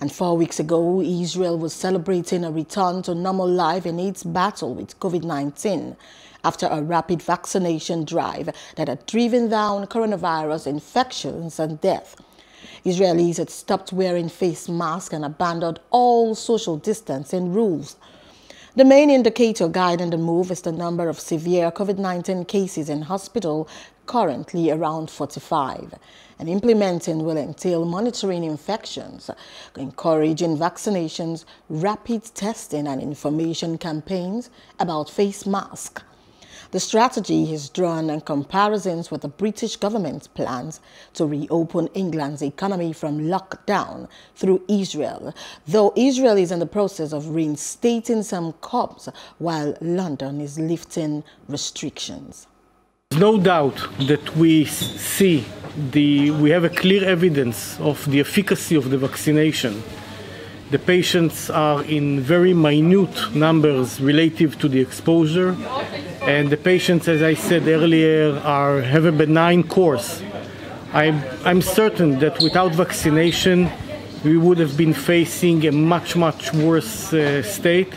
And 4 weeks ago, Israel was celebrating a return to normal life in its battle with COVID-19 after a rapid vaccination drive that had driven down coronavirus infections and death. Israelis had stopped wearing face masks and abandoned all social distancing rules. The main indicator guiding the move is the number of severe COVID-19 cases in hospital, currently around 45. And implementing will entail monitoring infections, encouraging vaccinations, rapid testing and information campaigns about face masks. The strategy is drawn in comparisons with the British government's plans to reopen England's economy from lockdown through Israel, though Israel is in the process of reinstating some curbs while London is lifting restrictions. No doubt that we have a clear evidence of the efficacy of the vaccination. The patients are in very minute numbers relative to the exposure, and the patients, as I said earlier, have a benign course. I'm certain that without vaccination, we would have been facing a much worse state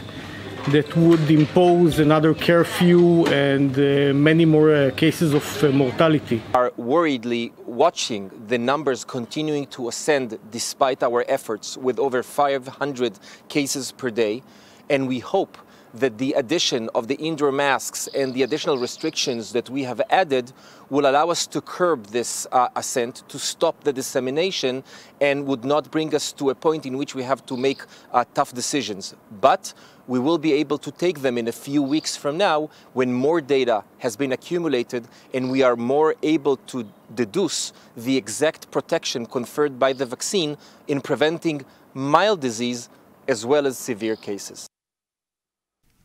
that would impose another curfew and many more cases of mortality. We are worriedly watching the numbers continuing to ascend despite our efforts, with over 500 cases per day, and we hope that the addition of the indoor masks and the additional restrictions that we have added will allow us to curb this ascent, to stop the dissemination, and would not bring us to a point in which we have to make tough decisions. But we will be able to take them in a few weeks from now, when more data has been accumulated and we are more able to deduce the exact protection conferred by the vaccine in preventing mild disease as well as severe cases.